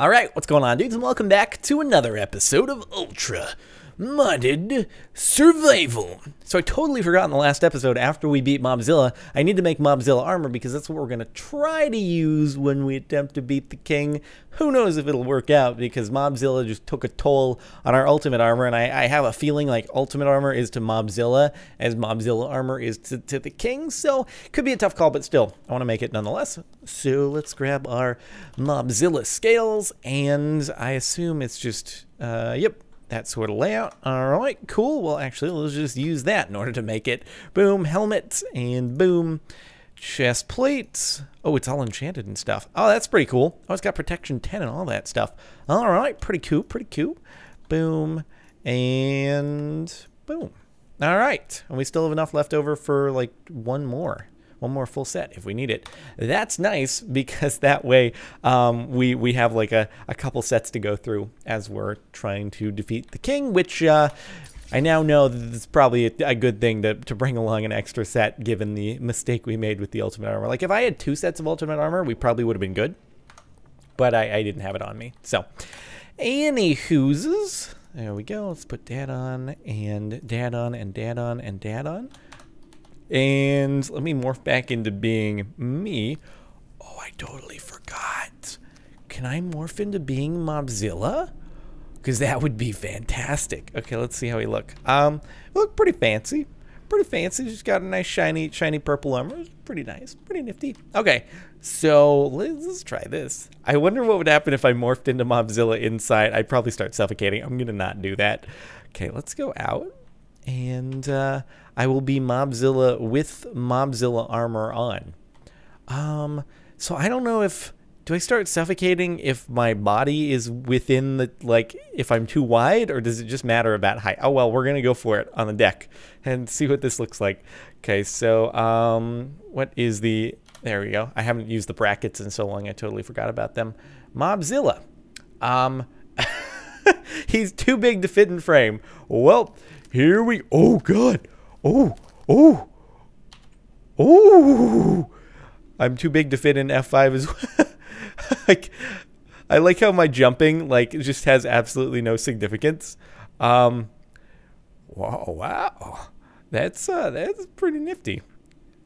Alright, what's going on, dudes, and welcome back to another episode of Ultra Mudded Survival. So I totally forgot in the last episode, after we beat Mobzilla, I need to make Mobzilla armor because that's what we're going to try to use when we attempt to beat the king. Who knows if it'll work out because Mobzilla just took a toll on our ultimate armor, and I have a feeling like ultimate armor is to Mobzilla as Mobzilla armor is to the king, so could be a tough call, but still, I want to make it nonetheless. So let's grab our Mobzilla scales, and I assume it's just, yep, that sort of layout. All right, cool. Well, actually, let's just use that in order to make it. Boom, helmet, and boom, chest plates. Oh, it's all enchanted and stuff. Oh, that's pretty cool. Oh, it's got protection 10 and all that stuff. All right, pretty cool, pretty cool. Boom, and boom. All right, and we still have enough left over for, like, one more full set if we need it. That's nice because that way we have like a couple sets to go through as we're trying to defeat the king, which I now know that it's probably a good thing to bring along an extra set given the mistake we made with the ultimate armor. Like if I had two sets of ultimate armor, we probably would have been good, but I didn't have it on me. So anywhoozes, there we go. Let's put dad on and dad on and dad on and dad on. And let me morph back into being me. Oh, I totally forgot. Can I morph into being Mobzilla? Because that would be fantastic. Okay, let's see how we look. We look pretty fancy. Pretty fancy. Just got a nice shiny purple armor. Pretty nice. Pretty nifty. Okay, so let's try this. I wonder what would happen if I morphed into Mobzilla inside. I'd probably start suffocating. I'm going to not do that. Okay, let's go out. And I will be Mobzilla with Mobzilla armor on. So I don't know if... Do I start suffocating if my body is within the... Like, if I'm too wide? Or does it just matter about height? Oh, well, we're going to go for it on the deck and see what this looks like. Okay, so what is the... There we go. I haven't used the brackets in so long. I totally forgot about them. Mobzilla. He's too big to fit in frame. Well... Here we, oh god, oh, oh, oh, I'm too big to fit in F5 as well. I like how my jumping, like, just has absolutely no significance. Wow, that's pretty nifty.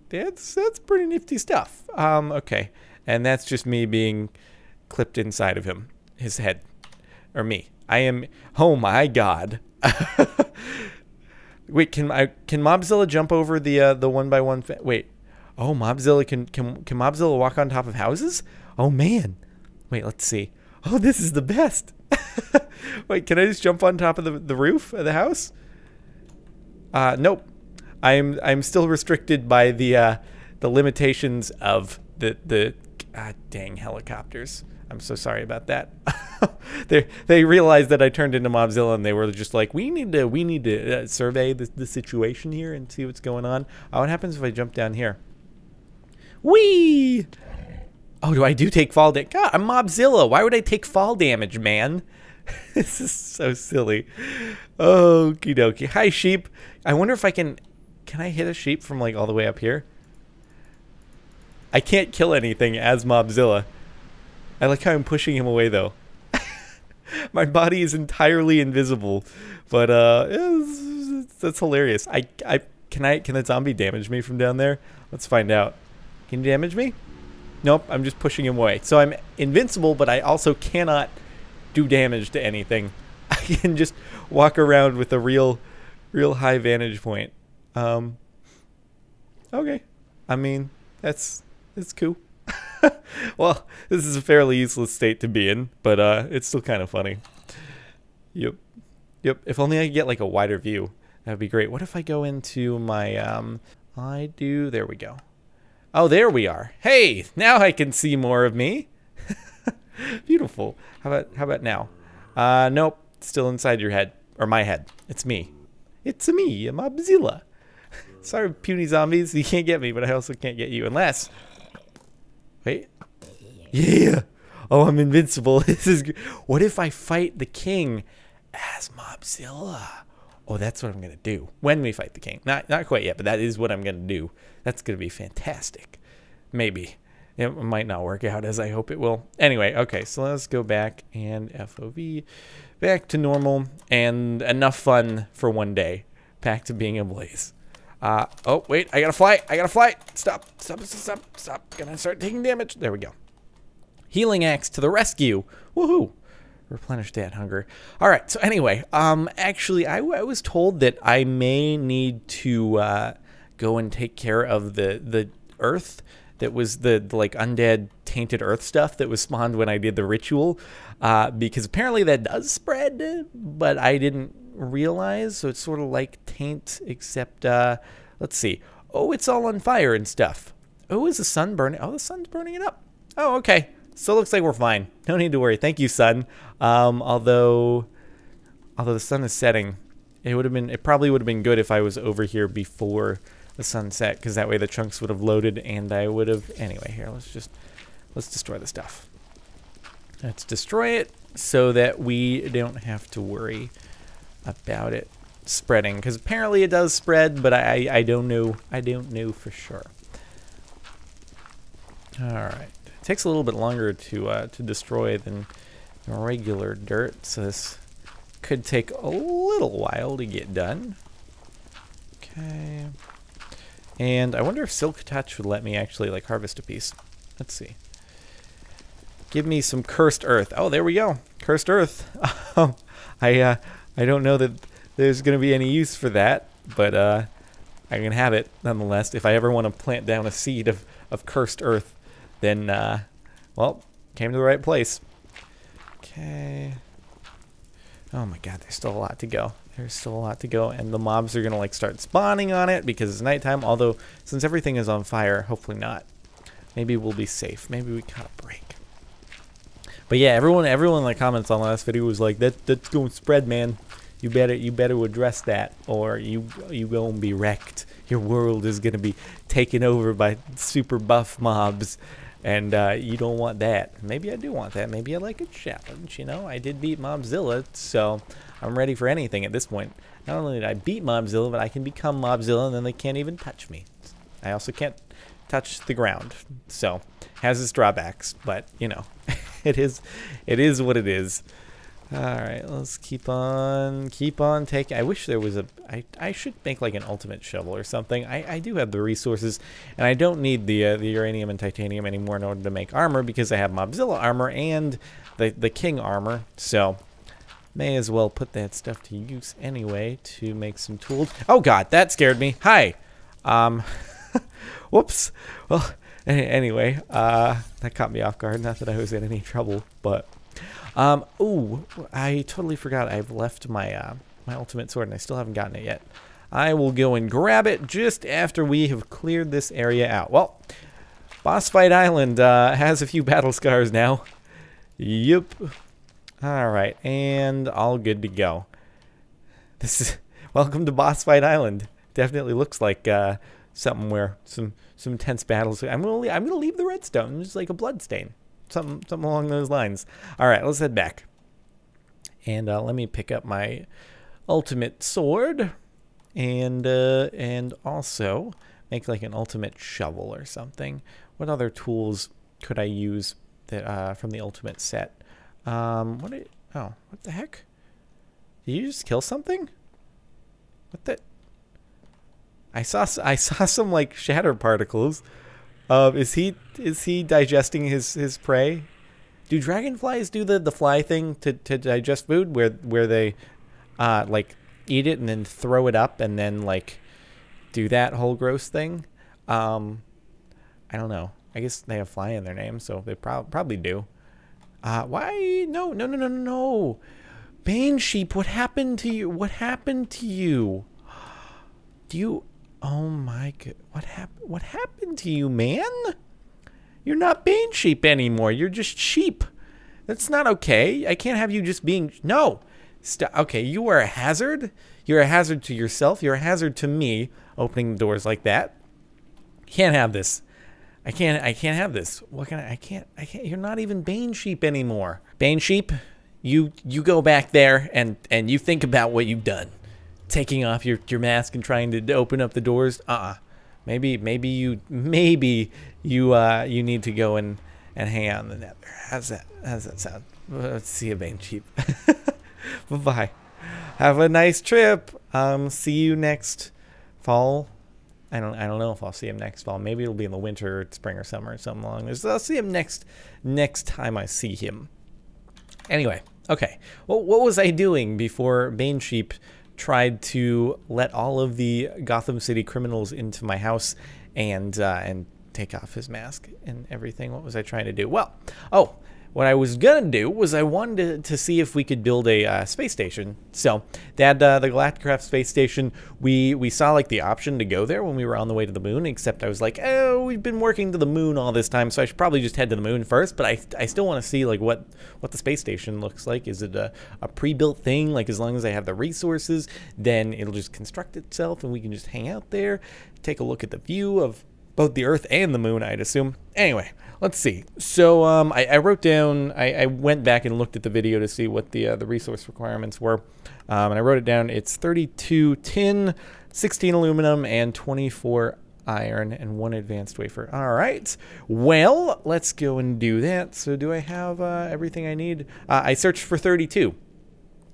That's pretty nifty stuff. Okay, and that's just me being clipped inside of him, his head, or me. I am, oh my god. Wait, can Mobzilla jump over the one by one? Wait, oh, Mobzilla can Mobzilla walk on top of houses? Oh man, wait, let's see. Oh, this is the best. Wait, can I just jump on top of the roof of the house? Nope. I'm still restricted by the limitations of the dang helicopters. I'm so sorry about that. They realized that I turned into Mobzilla, and they were just like, we need to survey the situation here and see what's going on. Oh, what happens if I jump down here? Whee! Oh, do I take fall damage? God, I'm Mobzilla. Why would I take fall damage, man? This is so silly. Okie dokie. Hi, sheep. I wonder if I can I hit a sheep from like all the way up here? I can't kill anything as Mobzilla. I like how I'm pushing him away, though. My body is entirely invisible, but that's hilarious. Can the zombie damage me from down there? Let's find out. Can you damage me? Nope. I'm just pushing him away. So I'm invincible, but I also cannot do damage to anything. I can just walk around with a real high vantage point. Okay. I mean, that's cool. Well, this is a fairly useless state to be in, but it's still kind of funny. Yep. If only I could get like a wider view. That would be great. What if I go into my there we go. Oh, there we are. Hey, now I can see more of me. Beautiful. How about now? Nope, still inside your head or my head. It's me. It's me, I'm Mobzilla. Sorry, puny zombies, you can't get me, but I also can't get you unless... Wait. Yeah. Oh, I'm invincible. This is good. What if I fight the king as Mobzilla? Oh, that's what I'm going to do when we fight the king. Not quite yet, but that is what I'm going to do. That's going to be fantastic. Maybe. It might not work out as I hope it will. Anyway, okay, so let's go back and FOV back to normal and enough fun for one day. Back to being ablaze. Oh, wait, I gotta fly. I gotta fly. Stop. Gonna start taking damage. There we go. Healing axe to the rescue. Woohoo. Replenish that hunger. All right, so anyway, actually, I was told that I may need to go and take care of the earth that was the like undead tainted earth stuff that was spawned when I did the ritual, because apparently that does spread, but I didn't realize, so it's sort of like taint, except, let's see. Oh, it's all on fire and stuff. Oh, is the sun burning? Oh, the sun's burning it up. Oh, okay. So it looks like we're fine. No need to worry. Thank you, sun. Although the sun is setting, it probably would have been good if I was over here before the sunset, because that way the chunks would have loaded and I would have. Anyway, here, let's destroy the stuff. Let's destroy it so that we don't have to worry about it spreading, because apparently it does spread, but I don't know. I don't know for sure. All right. Takes a little bit longer to destroy than regular dirt, so this could take a little while to get done. Okay, and I wonder if Silk Touch would let me actually like harvest a piece. Let's see. Give me some cursed earth. Oh, there we go, cursed earth. I don't know that there's gonna be any use for that, but I can have it nonetheless. If I ever want to plant down a seed of cursed earth, then, well, came to the right place. Okay. Oh my god, there's still a lot to go. There's still a lot to go, and the mobs are gonna, like, start spawning on it because it's nighttime, although since everything is on fire, hopefully not. Maybe we'll be safe. Maybe we got a break. But yeah, everyone in the comments on the last video was like, that's gonna spread, man. You better address that, or you gonna be wrecked. Your world is gonna be taken over by super buff mobs. And you don't want that. Maybe I do want that. Maybe I like a challenge, you know? I did beat Mobzilla, so I'm ready for anything at this point. Not only did I beat Mobzilla, but I can become Mobzilla, and then they can't even touch me. I also can't touch the ground. So, has its drawbacks, but, you know, it is what it is. All right, let's keep on taking. I wish there was I should make like an ultimate shovel or something. I do have the resources, and I don't need the uranium and titanium anymore in order to make armor, because I have Mobzilla armor and the king armor. So may as well put that stuff to use anyway to make some tools. Oh god, that scared me. Hi. Whoops. Well, anyway, that caught me off guard. Not that I was in any trouble, but oh, I totally forgot I've left my my ultimate sword, and I still haven't gotten it yet. I will go and grab it just after we have cleared this area out. Well, Boss Fight Island has a few battle scars now. Yep. All right, and all good to go. This is welcome to Boss Fight Island. Definitely looks like something where some intense battles. I'm gonna leave the redstone just like a bloodstain. Something along those lines. All right, let's head back. And let me pick up my ultimate sword, and also make like an ultimate shovel or something. What other tools could I use that from the ultimate set? Oh, what the heck? Did you just kill something? What the? I saw some like shatter particles. Is he digesting his prey? Do dragonflies do the fly thing to digest food, where they like eat it and then throw it up and then like do that whole gross thing? I don't know. I guess they have fly in their name, so they probably do. Why? No. Bane sheep, what happened to you? What happened to you? Do you? Oh my god, what happened to you, man? You're not Bane sheep anymore. You're just sheep. That's not okay. I can't have you just being. No. Okay, you are a hazard. You're a hazard to yourself. You're a hazard to me, opening the doors like that. Can't have this. I can't have this. What can I can't. You're not even Bane sheep anymore. Bane sheep, you go back there and you think about what you've done. Taking off your mask and trying to open up the doors. Maybe you need to go and hang out in the nether. How's that sound? Let's see you, Bane Sheep. Bye-bye. Have a nice trip. See you next fall. I don't know if I'll see him next fall. Maybe it'll be in the winter, or spring, or summer, or something along this. I'll see him next time I see him. Anyway, okay. Well, what was I doing before Bane Sheep tried to let all of the Gotham City criminals into my house and take off his mask and everything? What was I trying to do? Well, oh, what I was gonna do was I wanted to see if we could build a space station. So that the Galacticraft space station, we saw like the option to go there when we were on the way to the moon, except I was like, oh, we've been working to the moon all this time, so I should probably just head to the moon first. But I still want to see like what the space station looks like. Is it a pre-built thing? Like, as long as I have the resources, then it'll just construct itself and we can just hang out there, take a look at the view of both the Earth and the moon, I'd assume. Anyway, let's see. So I wrote down, I went back and looked at the video to see what the resource requirements were. And I wrote it down. It's 32 tin, 16 aluminum, and 24 iron, and 1 advanced wafer. All right. Well, let's go and do that. So do I have everything I need? I searched for 32.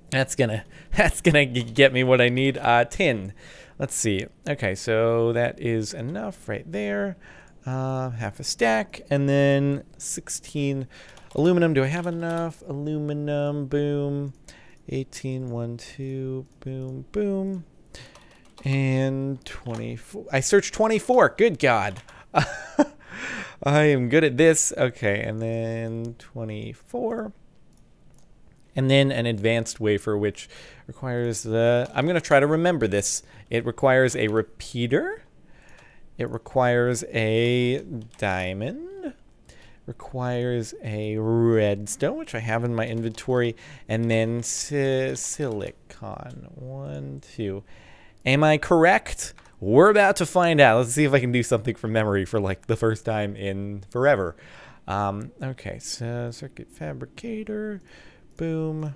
That's gonna get me what I need. Tin. Let's see. Okay, so that is enough right there. Half a stack, and then 16 aluminum. Do I have enough aluminum? Boom. 18, 1, 2, boom, boom. And 24. I searched 24. Good God. I am good at this. Okay, and then 24. And then an advanced wafer, which requires the... I'm going to try to remember this. It requires a repeater. It requires a diamond. Requires a redstone, which I have in my inventory. And then silicon. 1, 2. Am I correct? We're about to find out. Let's see if I can do something from memory for like the first time in forever. Okay, so circuit fabricator... Boom,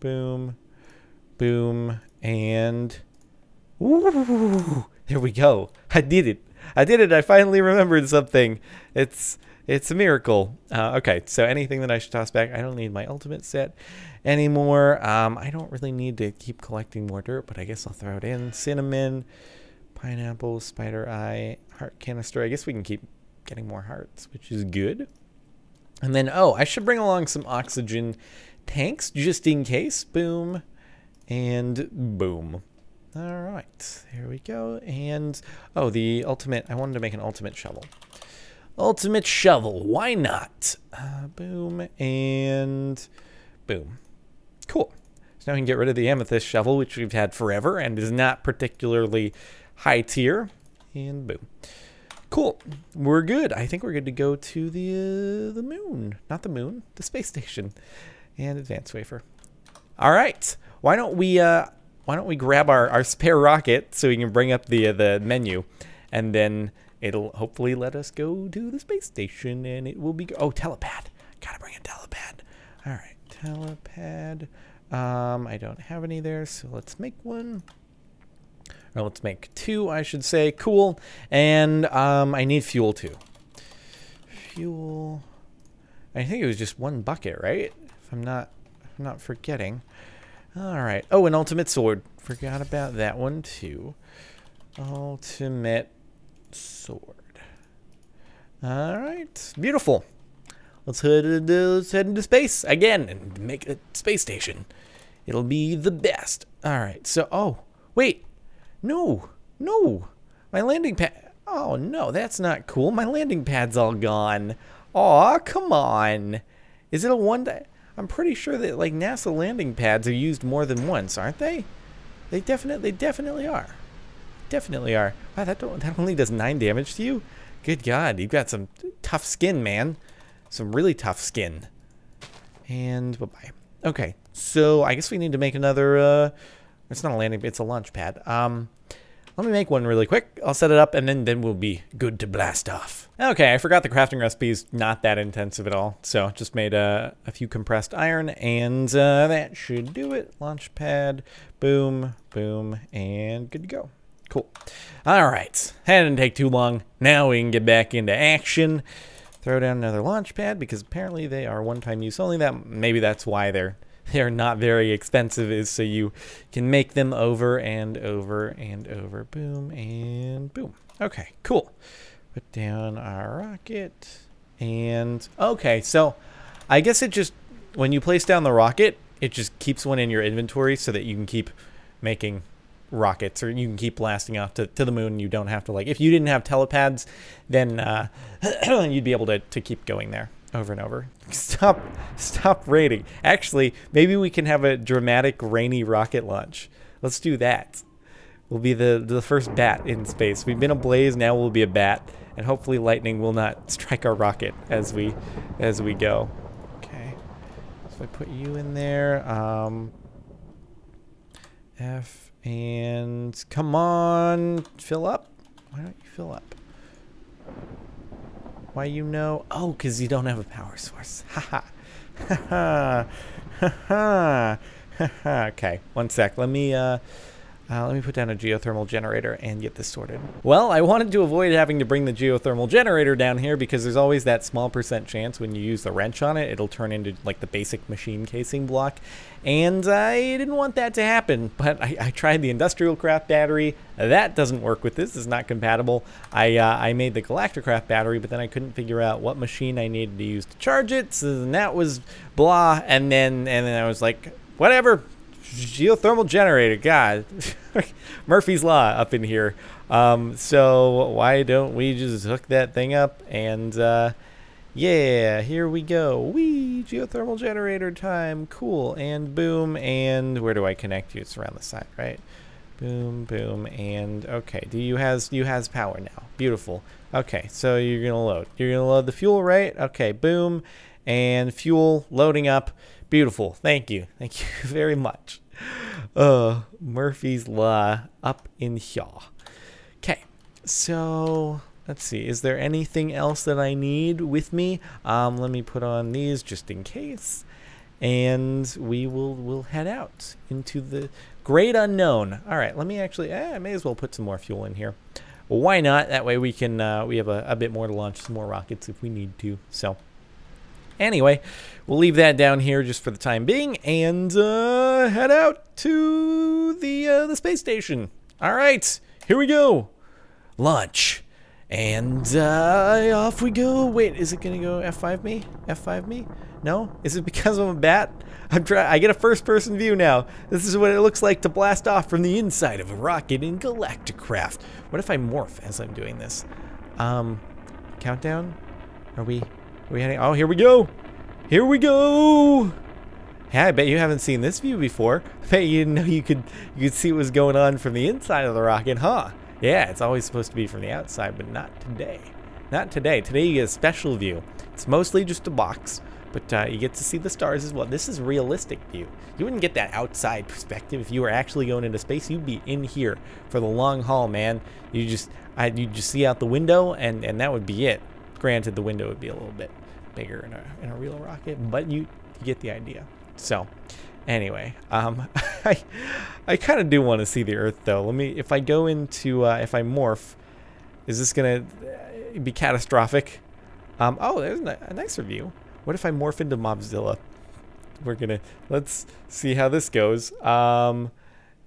boom, boom, and ooh, there we go. I did it. I did it. I finally remembered something. It's a miracle. Okay, so anything that I should toss back, I don't need my ultimate set anymore. I don't really need to keep collecting more dirt, but I guess I'll throw it in. Cinnamon, pineapple, spider eye, heart canister. I guess we can keep getting more hearts, which is good. And then, oh, I should bring along some oxygen tanks just in case. Boom and boom. All right, here we go. And oh, the ultimate, I wanted to make an ultimate shovel. Ultimate shovel, why not? Boom and boom. Cool. So now we can get rid of the amethyst shovel, which we've had forever and is not particularly high tier. And boom. Cool. We're good. I think we're good to go to the moon. Not the moon, the space station. And advanced wafer. All right. Why don't we grab our spare rocket so we can bring up the menu, and then it'll hopefully let us go to the space station, and it will be... Oh, telepad. Gotta bring a telepad. All right, telepad. I don't have any there, so let's make one. Or let's make two, I should say. Cool. And I need fuel too. Fuel. I think it was just one bucket, right? If I'm not forgetting. All right. Oh, an ultimate sword. Forgot about that one too. Ultimate sword. All right. Beautiful. Let's head into space again and make a space station. It'll be the best. All right. So, oh, wait. No, no. My landing pad. Oh, no, that's not cool. My landing pad's all gone. Aw, come on. Is it a one that... I'm pretty sure that, like, NASA landing pads are used more than once, aren't they? They definitely are. Definitely are. Wow, that only does 9 damage to you? Good God, you've got some tough skin, man. Some really tough skin. And bye-bye. Okay, so I guess we need to make another... It's not a landing pad, it's a launch pad. Let me make one really quick. I'll set it up, and then we'll be good to blast off. Okay, I forgot the crafting recipe is not that intensive at all. So just made a few compressed iron, and that should do it. Launch pad, boom, boom, and good to go. Cool. Alright. That didn't take too long. Now we can get back into action. Throw down another launch pad because apparently they are one-time use only. That maybe that's why they're not very expensive, is so you can make them over and over and over. Boom and boom. Okay, cool. Put down our rocket and okay, so I guess it just when you place down the rocket, it just keeps one in your inventory so that you can keep making rockets, or you can keep blasting off to the moon. You don't have to, like, if you didn't have telepads, then you'd be able to keep going there over and over. Stop raining. Actually, maybe we can have a dramatic rainy rocket launch. Let's do that. We'll be the first bat in space. We've been ablaze, now we'll be a bat, and hopefully lightning will not strike our rocket as we go. Okay, so I put you in there. F. And come on, fill up. Why don't you fill up? Why, you know? Oh, because you don't have a power source. Haha. Haha. Haha. Haha. Okay, one sec. Let me put down a geothermal generator and get this sorted. Well, I wanted to avoid having to bring the geothermal generator down here because there's always that small % chance when you use the wrench on it, it'll turn into like the basic machine casing block. And I didn't want that to happen, but I tried the industrial craft battery. That doesn't work with this. It's not compatible. I made the Galacticraft battery, but then I couldn't figure out what machine I needed to use to charge it. So then that was blah. And then I was like, whatever. Geothermal generator, God. Murphy's law up in here. So why don't we just hook that thing up and yeah, here we go. Wee, geothermal generator time. Cool, and boom, and where do I connect you? It's around the side, right? Boom, boom, and okay. Do you has power now? Beautiful. Okay, so you're gonna load. You're gonna load the fuel, right? Okay, boom, and fuel loading up. Beautiful. Thank you. Thank you very much. Murphy's law up in here. Okay, so let's see. Is there anything else that I need with me? Let me put on these just in case, and we'll head out into the great unknown. All right. Let me actually. I may as well put some more fuel in here. Why not? That way we can. We have a bit more to launch some more rockets if we need to. So. Anyway, we'll leave that down here just for the time being and head out to the space station. All right, here we go. Launch. And off we go. Wait, is it going to go F5 me? F5 me? No? Is it because I'm a bat? I get a first-person view now. This is what it looks like to blast off from the inside of a rocket in Galacticraft. What if I morph as I'm doing this? Countdown? Are we heading? Oh, here we go! Here we go! Yeah, I bet you haven't seen this view before. I bet you didn't know you could see what was going on from the inside of the rocket, huh? Yeah, it's always supposed to be from the outside, but not today. Not today. Today you get a special view. It's mostly just a box, but you get to see the stars as well. This is realistic view. You wouldn't get that outside perspective if you were actually going into space. You'd be in here for the long haul, man. You'd just see out the window, and that would be it. Granted, the window would be a little bit bigger in a real rocket, but you get the idea. So, anyway, I kind of do want to see the Earth, though. Let me, if I go into, if I morph, is this going to be catastrophic? Oh, there's a nicer view. What if I morph into Mobzilla? Let's see how this goes. And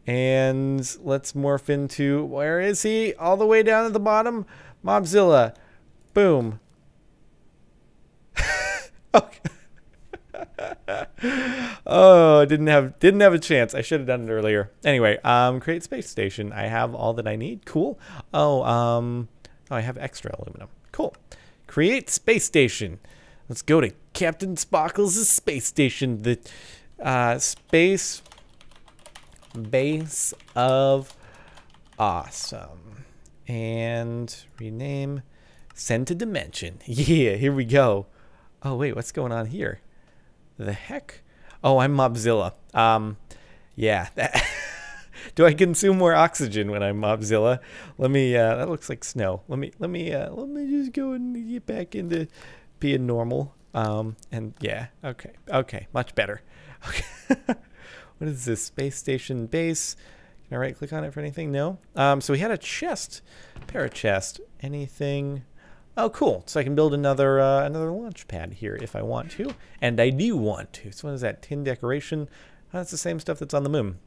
let's morph into, where is he? All the way down at the bottom? Mobzilla. Boom. Okay. Oh, didn't have a chance. I should have done it earlier. Anyway, create space station. I have all that I need. Cool. Oh, I have extra aluminum. Cool. Create space station. Let's go to Captain Sparkles' space station. The space base of awesome. And rename. Send to dimension. Yeah, here we go. Oh, wait, what's going on here? The heck? Oh, I'm Mobzilla. Yeah. Do I consume more oxygen when I'm Mobzilla? Let me, that looks like snow. Let me just go and get back into being normal. And yeah, okay. Okay, much better. Okay. What is this? Space station base. Can I right-click on it for anything? No. So we had a chest, pair of chests. Anything? Oh, cool. So I can build another another launch pad here if I want to, and I do want to. So what is that? Tin decoration. Oh, that's the same stuff that's on the moon.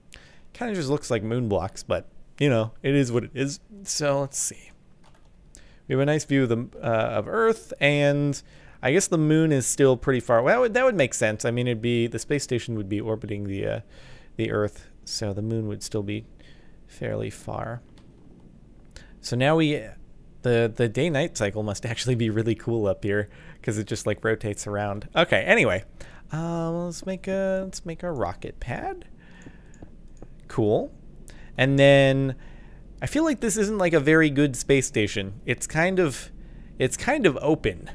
Kind of just looks like moon blocks, but you know, it is what it is. So let's see. We have a nice view of the of Earth, and I guess the moon is still pretty far away. That would make sense. I mean, it'd be the space station would be orbiting the Earth, so the moon would still be fairly far. So now we the day-night cycle must actually be really cool up here because it just like rotates around. Okay, anyway, let's make a rocket pad. Cool. And then I feel like this isn't like a very good space station. It's kind of open.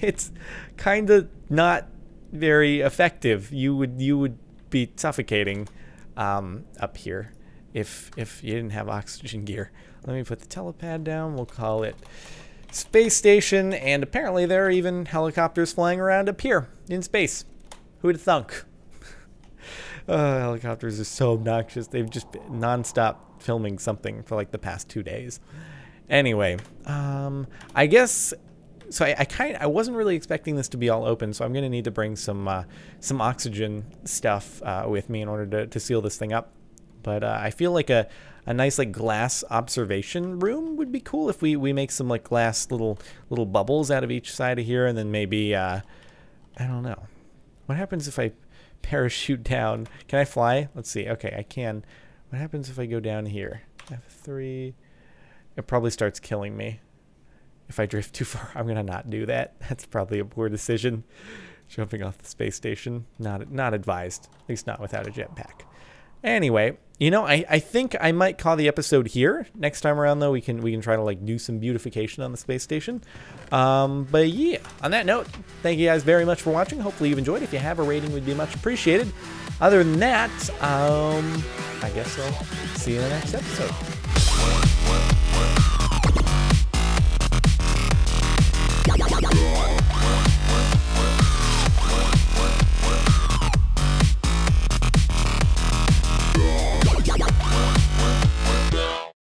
It's kind of not very effective. You would be suffocating up here if you didn't have oxygen gear. Let me put the telepad down. We'll call it space station. And apparently there are even helicopters flying around up here in space. Who'd have thunk? Helicopters are so obnoxious. They've just been nonstop filming something for like the past 2 days. Anyway, I guess so. I wasn't really expecting this to be all open, so I'm gonna need to bring some oxygen stuff with me in order to seal this thing up. But I feel like a nice like glass observation room would be cool if we make some like glass little bubbles out of each side of here, and then maybe I don't know. What happens if I parachute down? Can I fly? Let's see. Okay, I can. What happens if I go down here? F3. It probably starts killing me. If I drift too far, I'm gonna not do that. That's probably a poor decision. Jumping off the space station. Not advised. At least not without a jetpack. Anyway, you know, I think I might call the episode here. Next time around though, we can try to like do some beautification on the space station. But yeah, on that note, thank you guys very much for watching. Hopefully you've enjoyed. If you have, a rating would be much appreciated. Other than that, I guess I'll see you in the next episode.